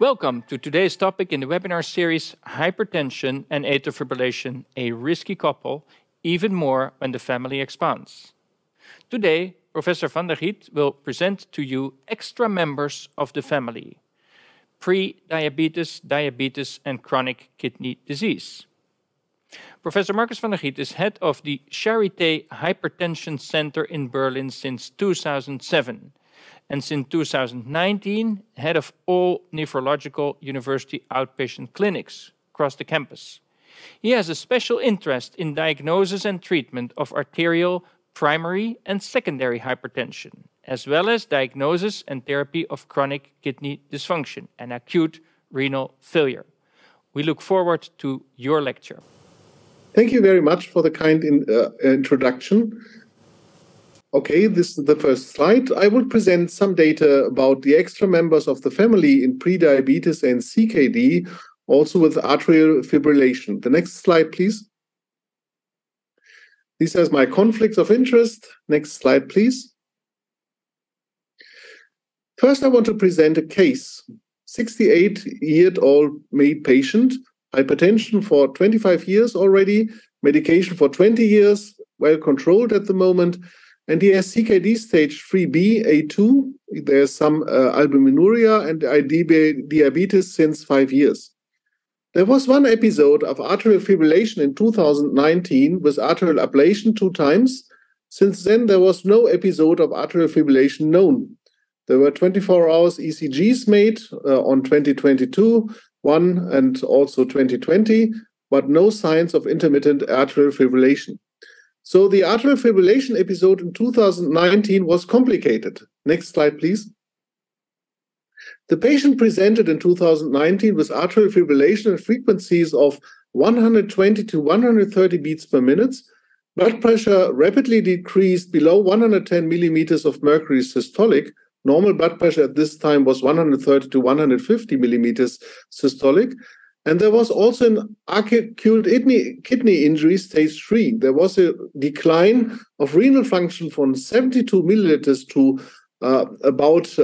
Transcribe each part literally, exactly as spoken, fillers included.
Welcome to today's topic in the webinar series, Hypertension and Atrial Fibrillation, a risky couple, even more when the family expands. Today, Professor Van der Giet will present to you extra members of the family, pre-diabetes, diabetes, and chronic kidney disease. Professor Marcus Van der Giet is head of the Charité Hypertension Center in Berlin since two thousand seven, and since two thousand nineteen, head of all nephrological university outpatient clinics across the campus. He has a special interest in diagnosis and treatment of arterial, primary, and secondary hypertension, as well as diagnosis and therapy of chronic kidney dysfunction and acute renal failure. We look forward to your lecture. Thank you very much for the kind in, uh, introduction. Okay, this is the first slide. I will present some data about the extra members of the family in prediabetes and C K D, also with atrial fibrillation. The next slide, please. These are my conflicts of interest. Next slide, please. First, I want to present a case. sixty-eight-year-old male patient, hypertension for twenty-five years already, medication for twenty years, well controlled at the moment, and he has C K D stage three B A two. There's some uh, albuminuria and diabetes since five years. There was one episode of atrial fibrillation in two thousand nineteen with atrial ablation two times. Since then, there was no episode of atrial fibrillation known. There were twenty-four hours E C Gs made uh, on twenty twenty-two, one and also twenty twenty, but no signs of intermittent atrial fibrillation. So the atrial fibrillation episode in two thousand nineteen was complicated. Next slide, please. The patient presented in two thousand nineteen with atrial fibrillation at frequencies of one hundred twenty to one hundred thirty beats per minute. Blood pressure rapidly decreased below one hundred ten millimeters of mercury systolic. Normal blood pressure at this time was one hundred thirty to one hundred fifty millimeters systolic. And there was also an acute kidney injury stage three. There was a decline of renal function from seventy-two milliliters to uh, about uh,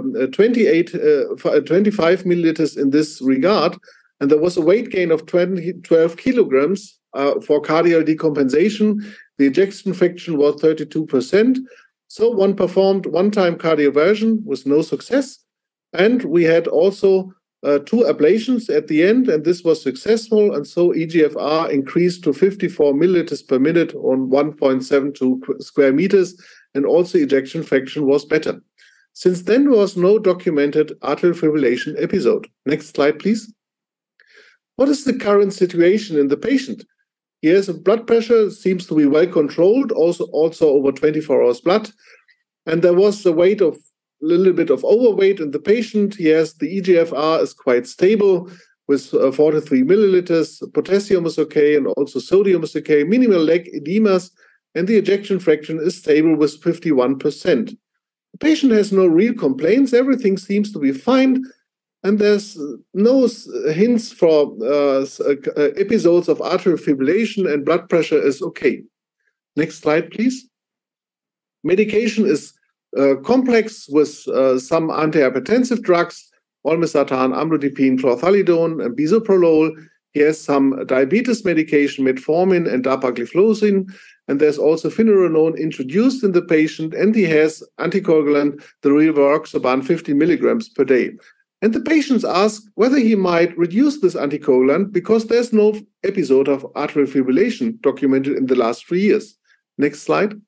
uh, twenty-eight, uh, twenty-five milliliters in this regard. And there was a weight gain of twelve kilograms uh, for cardiac decompensation. The ejection fraction was thirty-two percent. So one performed one-time cardioversion with no success. And we had also uh, two ablations at the end, and this was successful. And so E G F R increased to fifty-four milliliters per minute on one point seven two square meters. And also ejection fraction was better. Since then, there was no documented atrial fibrillation episode. Next slide, please. What is the current situation in the patient? He has a blood pressure, seems to be well controlled, also, also over twenty-four hours blood. And there was a weight of a little bit of overweight in the patient. He has the E G F R is quite stable with uh, forty-three milliliters. Potassium is okay, and also sodium is okay. Minimal leg edemas, and the ejection fraction is stable with fifty-one percent. The patient has no real complaints. Everything seems to be fine. And there's no hints for uh, episodes of atrial fibrillation, and blood pressure is okay. Next slide, please. Medication is uh, complex with uh, some antihypertensive drugs, olmesartan, amlodipine, chlorthalidone, and bisoprolol. He has some diabetes medication, metformin, and dapagliflozin. And there's also finerenone introduced in the patient, and he has anticoagulant, the rivaroxaban, fifty milligrams per day. And the patients ask whether he might reduce this anticoagulant because there's no episode of atrial fibrillation documented in the last three years. Next slide.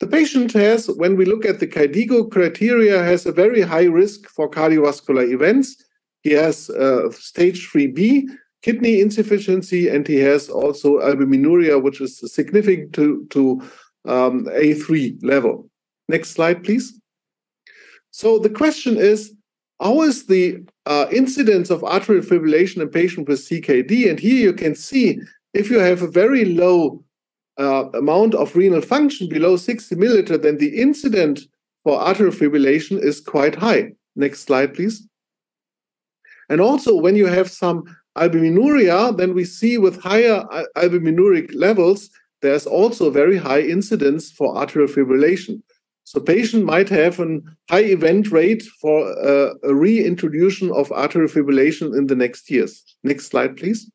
The patient has, when we look at the KDIGO criteria, has a very high risk for cardiovascular events. He has uh, stage three B, kidney insufficiency, and he has also albuminuria, which is significant to, to um, A three level. Next slide, please. So the question is, how is the uh, incidence of atrial fibrillation in patients with C K D? And here you can see if you have a very low uh, amount of renal function below sixty milliliter, then the incidence for atrial fibrillation is quite high. Next slide, please. And also when you have some albuminuria, then we see with higher albuminuric levels, there's also very high incidence for atrial fibrillation. So patient might have a high event rate for uh, a reintroduction of atrial fibrillation in the next years. Next slide, please.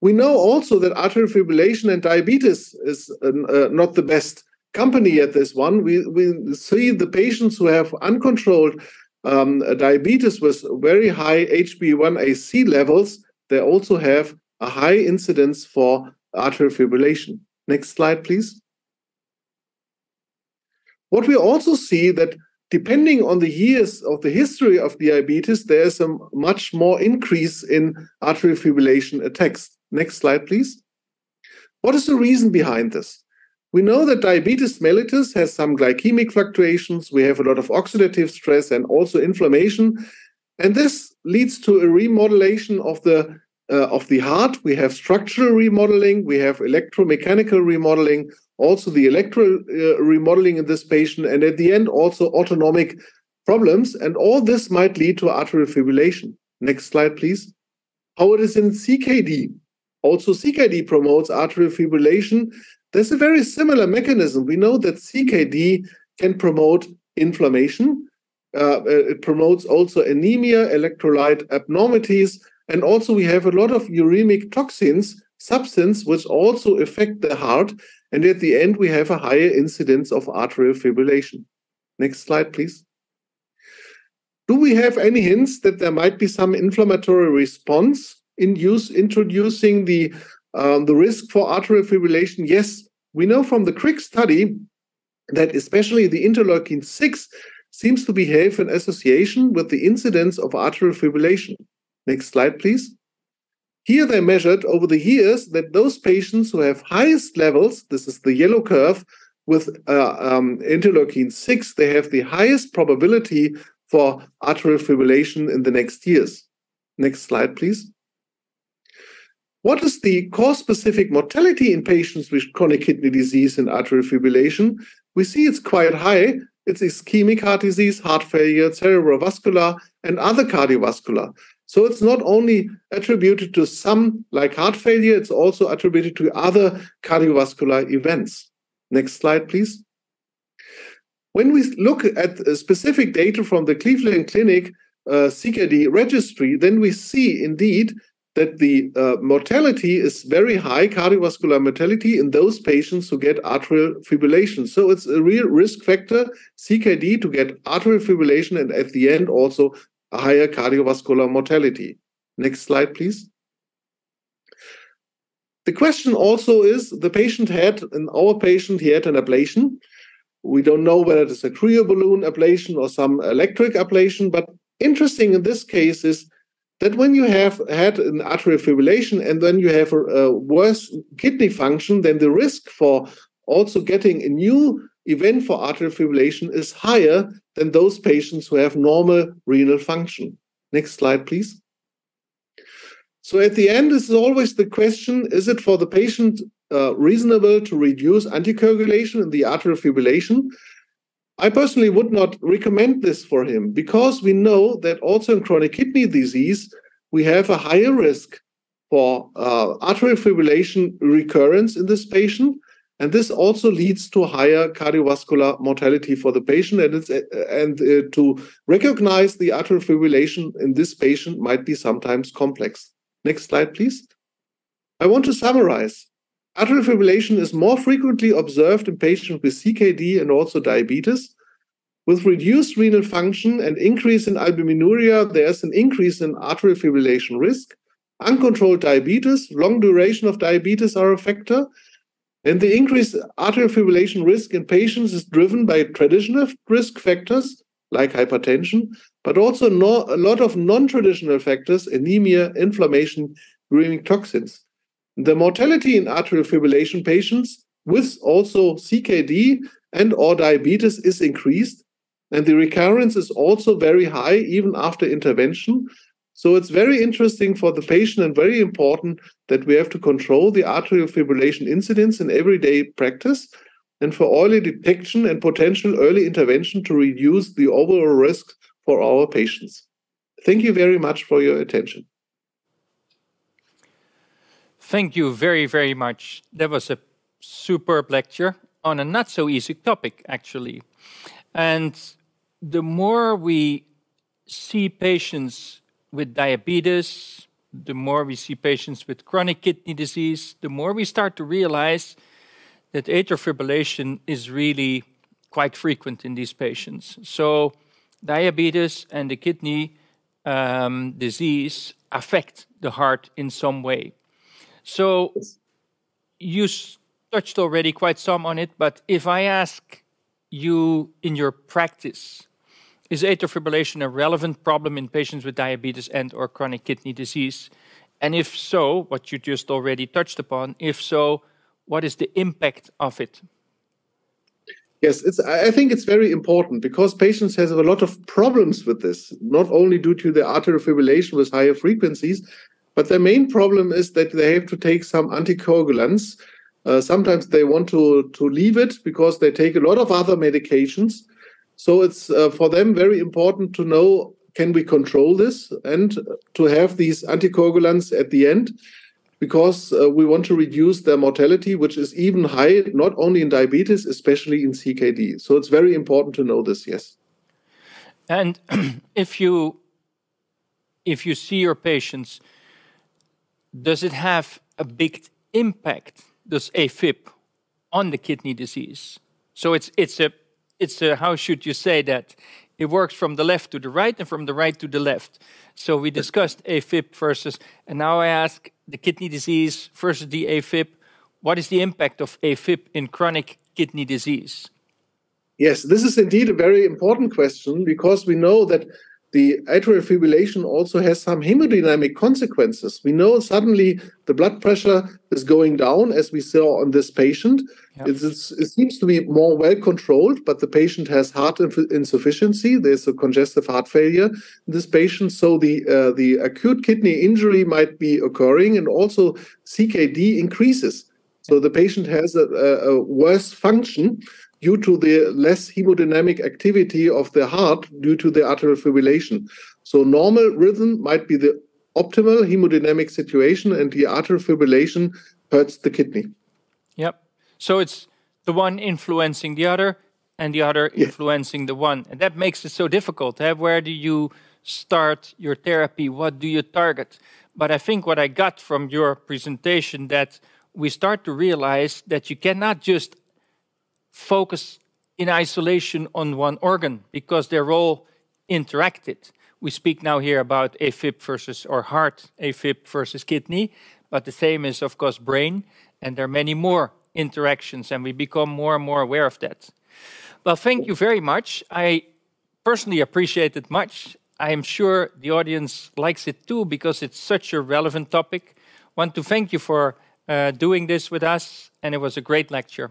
We know also that atrial fibrillation and diabetes is uh, not the best company at this one. We, we see the patients who have uncontrolled um, diabetes with very high H b one A C levels, they also have a high incidence for atrial fibrillation. Next slide, please. What we also see that depending on the years of the history of diabetes, there is a much more increase in atrial fibrillation attacks. Next slide, please. What is the reason behind this? We know that diabetes mellitus has some glycemic fluctuations. We have a lot of oxidative stress and also inflammation. And this leads to a remodulation of the, uh, of the heart. We have structural remodeling. We have electromechanical remodeling. Also the electro uh, remodeling in this patient, and at the end also autonomic problems, and all this might lead to atrial fibrillation. Next slide, please. How it is in C K D. Also C K D promotes atrial fibrillation. There's a very similar mechanism. We know that C K D can promote inflammation. Uh, it promotes also anemia, electrolyte abnormalities, and also we have a lot of uremic toxins, substance which also affect the heart, and at the end we have a higher incidence of atrial fibrillation. Next slide, please. Do we have any hints that there might be some inflammatory response in use, introducing the, um, the risk for atrial fibrillation? Yes, we know from the C R I C study that especially the interleukin six seems to behave in association with the incidence of atrial fibrillation. Next slide, please. Here they measured over the years that those patients who have highest levels, this is the yellow curve, with uh, um, interleukin six, they have the highest probability for atrial fibrillation in the next years. Next slide, please. What is the cause-specific mortality in patients with chronic kidney disease and atrial fibrillation? We see it's quite high. It's ischemic heart disease, heart failure, cerebrovascular, and other cardiovascular. So it's not only attributed to some, like heart failure, it's also attributed to other cardiovascular events. Next slide, please. When we look at specific data from the Cleveland Clinic uh, C K D registry, then we see indeed that the uh, mortality is very high, cardiovascular mortality in those patients who get atrial fibrillation. So it's a real risk factor, C K D, to get atrial fibrillation and at the end also a higher cardiovascular mortality. Next slide, please. The question also is, the patient had, in our patient, he had an ablation. We don't know whether it is a cryoballoon ablation or some electric ablation, but interesting in this case is that when you have had an atrial fibrillation and then you have a, a worse kidney function, then the risk for also getting a new event for atrial fibrillation is higher than those patients who have normal renal function. Next slide, please. So at the end, this is always the question, is it for the patient uh, reasonable to reduce anticoagulation in the atrial fibrillation? I personally would not recommend this for him, because we know that also in chronic kidney disease, we have a higher risk for uh, atrial fibrillation recurrence in this patient. And this also leads to higher cardiovascular mortality for the patient. And, it's, and uh, to recognize the atrial fibrillation in this patient might be sometimes complex. Next slide, please. I want to summarize. Atrial fibrillation is more frequently observed in patients with C K D and also diabetes. With reduced renal function and increase in albuminuria, there's an increase in atrial fibrillation risk. Uncontrolled diabetes, long duration of diabetes are a factor. And the increased atrial fibrillation risk in patients is driven by traditional risk factors like hypertension, but also no, a lot of non-traditional factors, anemia, inflammation, uremic toxins. The mortality in atrial fibrillation patients with also C K D and or diabetes is increased, and the recurrence is also very high even after intervention. So it's very interesting for the patient and very important that we have to control the atrial fibrillation incidence in everyday practice and for early detection and potential early intervention to reduce the overall risk for our patients. Thank you very much for your attention. Thank you very, very much. That was a superb lecture. on a not so easy topic, actually. And the more we see patients with diabetes, the more we see patients with chronic kidney disease, the more we start to realize that atrial fibrillation is really quite frequent in these patients. So diabetes and the kidney um, disease affect the heart in some way. So you touched already quite some on it, but if I ask you in your practice, is atrial fibrillation a relevant problem in patients with diabetes and or chronic kidney disease? And if so, what you just already touched upon, if so, what is the impact of it? Yes, it's, I think it's very important because patients have a lot of problems with this, not only due to the atrial fibrillation with higher frequencies, but the main problem is that they have to take some anticoagulants. Uh, sometimes they want to, to leave it because they take a lot of other medications. So it's uh, for them very important to know, can we control this and to have these anticoagulants at the end, because uh, we want to reduce their mortality, which is even high, not only in diabetes, especially in C K D. So it's very important to know this, yes. And if you, if you see your patients, does it have a big impact, does AFib, on the kidney disease? So it's, it's a... It's a, how should you say that? It works from the left to the right and from the right to the left. So we discussed AFib versus, and now I ask the kidney disease versus the AFib. What is the impact of AFib in chronic kidney disease? Yes, this is indeed a very important question because we know that the atrial fibrillation also has some hemodynamic consequences. We know suddenly the blood pressure is going down, as we saw on this patient. Yep. It, is, it seems to be more well controlled, but the patient has heart insufficiency. There's a congestive heart failure in this patient. So the, uh, the acute kidney injury might be occurring, and also C K D increases. So the patient has a, a worse function due to the less hemodynamic activity of the heart due to the atrial fibrillation. So normal rhythm might be the optimal hemodynamic situation, and the atrial fibrillation hurts the kidney. Yep. So it's the one influencing the other and the other yeah. influencing the one. And that makes it so difficult. Eh? Where do you start your therapy? What do you target? But I think what I got from your presentation that we start to realize that you cannot just focus in isolation on one organ because they're all interacted. We speak now here about AFib versus or heart, AFib versus kidney, but the same is of course brain, and there are many more interactions, and we become more and more aware of that. Well, thank you very much. I personally appreciate it much. I am sure the audience likes it too because it's such a relevant topic. I want to thank you for uh, doing this with us, and it was a great lecture.